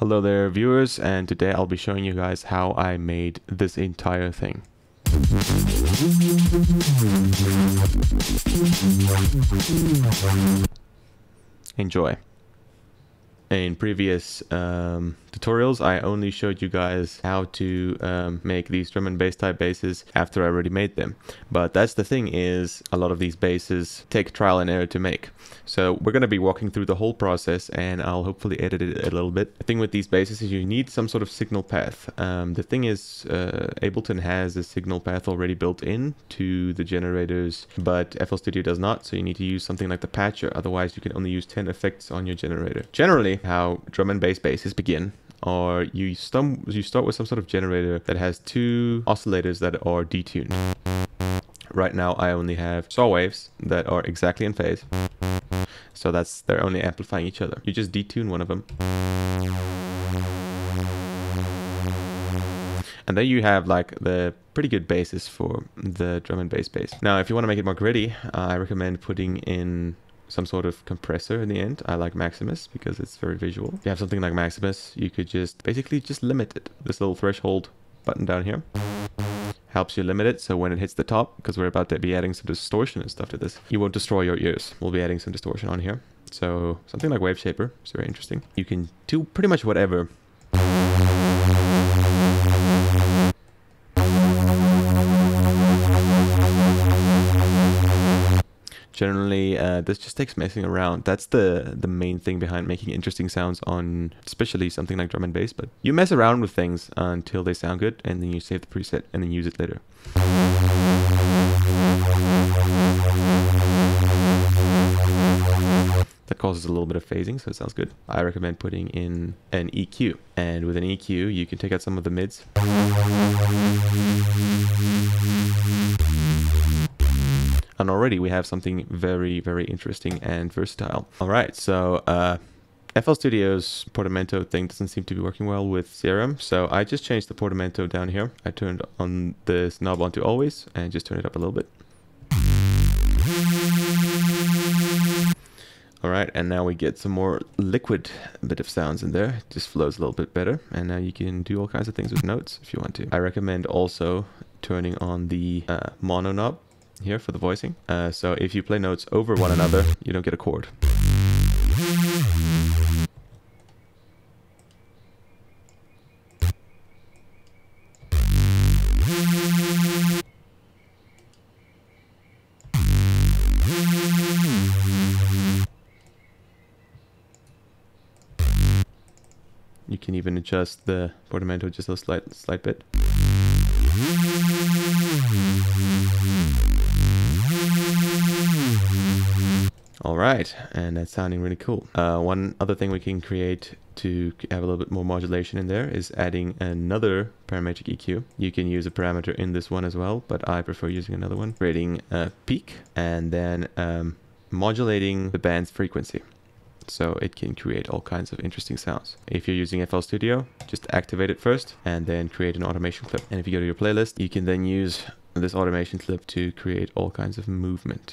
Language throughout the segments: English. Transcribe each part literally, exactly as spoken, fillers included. Hello there viewers, and today I'll be showing you guys how I made this entire thing. Enjoy. In previous um, tutorials, I only showed you guys how to um, make these drum and bass type basses after I already made them. But that's the thing, is a lot of these basses take trial and error to make. So we're going to be walking through the whole process, and I'll hopefully edit it a little bit. The thing with these basses is you need some sort of signal path. Um, the thing is, uh, Ableton has a signal path already built in to the generators, but F L Studio does not. So you need to use something like the Patcher. Otherwise, you can only use ten effects on your generator. Generally, how drum and bass basses begin are you, stum you start with some sort of generator that has two oscillators that are detuned. Right now I only have saw waves that are exactly in phase, so that's they're only amplifying each other. You just detune one of them, and then you have like the pretty good basis for the drum and bass bass. Now if you want to make it more gritty, uh, I recommend putting in some sort of compressor in the end. I like Maximus because it's very visual. If you have something like Maximus, you could just basically just limit it. This little threshold button down here helps you limit it, so when it hits the top, because we're about to be adding some distortion and stuff to this, you won't destroy your ears. We'll be adding some distortion on here. So something like Wave Shaper, it's very interesting. You can do pretty much whatever. Generally, uh, this just takes messing around. That's the, the main thing behind making interesting sounds on especially something like drum and bass. But you mess around with things until they sound good, and then you save the preset and then use it later. That causes a little bit of phasing, so it sounds good. I recommend putting in an E Q. And with an E Q, you can take out some of the mids. And already we have something very, very interesting and versatile. All right, so uh, F L Studio's portamento thing doesn't seem to be working well with Serum. So I just changed the portamento down here. I turned on this knob onto always and just turned it up a little bit. All right, and now we get some more liquid bit of sounds in there. It just flows a little bit better. And now you can do all kinds of things with notes if you want to. I recommend also turning on the uh, mono knob here for the voicing. Uh, so if you play notes over one another, you don't get a chord. You can even adjust the portamento just a slight, slight bit. Alright, and that's sounding really cool. Uh, one other thing we can create to have a little bit more modulation in there is adding another parametric E Q. You can use a parameter in this one as well, but I prefer using another one. Creating a peak and then um, modulating the band's frequency, so it can create all kinds of interesting sounds. If you're using F L Studio, just activate it first and then create an automation clip. And if you go to your playlist, you can then use this automation clip to create all kinds of movement.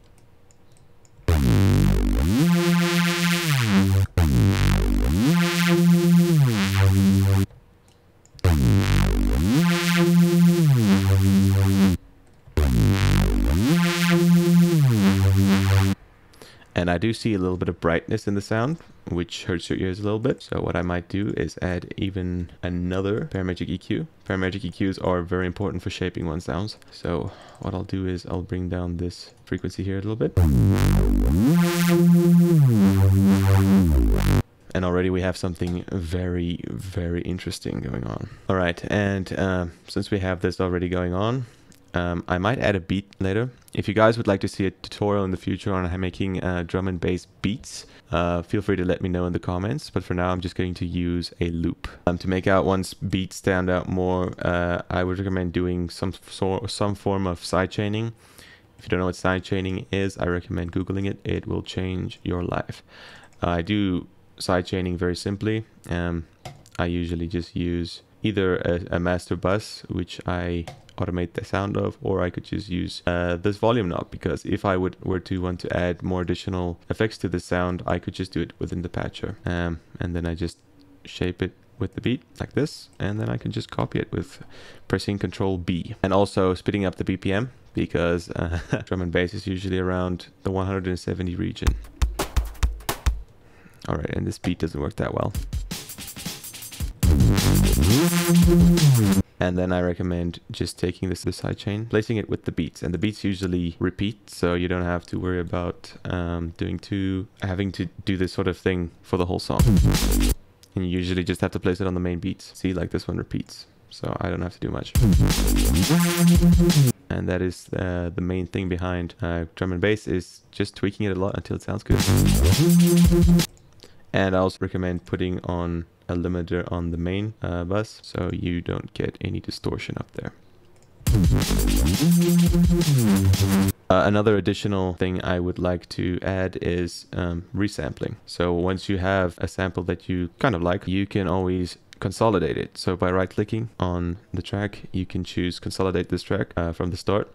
And I do see a little bit of brightness in the sound, which hurts your ears a little bit. So what I might do is add even another parametric E Q. Parametric E Qs are very important for shaping one's sounds. So what I'll do is I'll bring down this frequency here a little bit. And already we have something very, very interesting going on. All right, and uh, since we have this already going on, Um, I might add a beat later. If you guys would like to see a tutorial in the future on making uh, drum and bass beats, uh, feel free to let me know in the comments. But for now, I'm just going to use a loop. Um, to make out one's beat stand out more, uh, I would recommend doing some, so, some form of sidechaining. If you don't know what sidechaining is, I recommend Googling it. It will change your life. Uh, I do sidechaining very simply. Um, I usually just use either a, a master bus, which I automate the sound of, or I could just use uh, this volume knob, because if I would were to want to add more additional effects to the sound, I could just do it within the patcher. Um, and then I just shape it with the beat like this, and then I can just copy it with pressing Control B, and also speeding up the B P M, because uh, drum and bass is usually around the one hundred seventy region. All right, and this beat doesn't work that well. And then I recommend just taking this to the sidechain, placing it with the beats, and the beats usually repeat, so you don't have to worry about um, doing too, having to do this sort of thing for the whole song. And you usually just have to place it on the main beats. See, like this one repeats, so I don't have to do much. And that is uh, the main thing behind uh, drum and bass, is just tweaking it a lot until it sounds good. And I also recommend putting on a limiter on the main uh, bus, so you don't get any distortion up there. Uh, another additional thing I would like to add is um, resampling. So once you have a sample that you kind of like, you can always consolidate it. So by right clicking on the track, you can choose consolidate this track uh, from the start.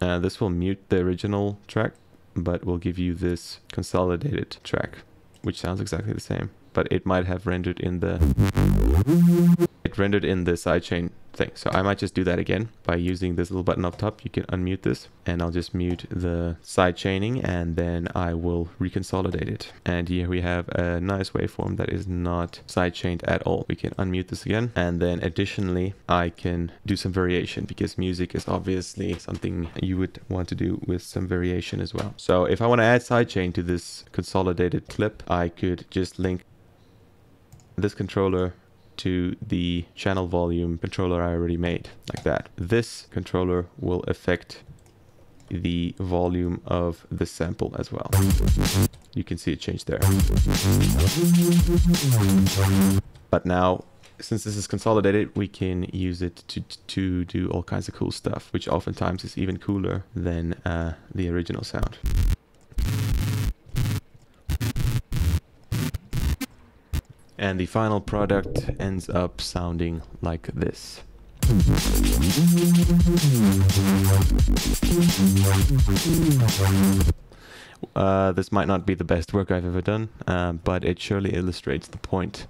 Uh, this will mute the original track, but will give you this consolidated track, which sounds exactly the same, but it might have rendered in the it rendered in the sidechain thing. So I might just do that again by using this little button up top. You can unmute this, and I'll just mute the sidechaining, and then I will reconsolidate it. And here we have a nice waveform that is not sidechained at all. We can unmute this again, and then additionally I can do some variation, because music is obviously something you would want to do with some variation as well. So if I want to add sidechain to this consolidated clip, I could just link this controller to the channel volume controller I already made, like that. This controller will affect the volume of the sample as well. You can see it changed there. But now, since this is consolidated, we can use it to, to do all kinds of cool stuff, which oftentimes is even cooler than uh, the original sound. And the final product ends up sounding like this. Uh, this might not be the best work I've ever done, uh, but it surely illustrates the point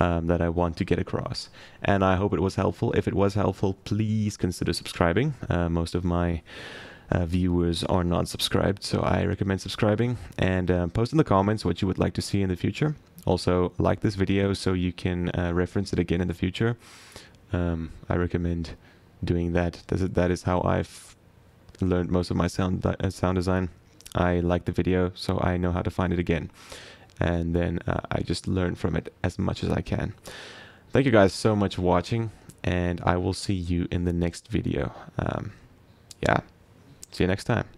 Um, that I want to get across, and I hope it was helpful. If it was helpful, please consider subscribing. Uh, most of my uh, viewers are not subscribed, so I recommend subscribing, and uh, post in the comments what you would like to see in the future. Also, like this video so you can uh, reference it again in the future. um, I recommend doing that. That is how I've learned most of my sound uh, sound design. I like the video, so I know how to find it again, and then uh, I just learn from it as much as I can. Thank you guys so much for watching, and I will see you in the next video. Um, yeah, see you next time.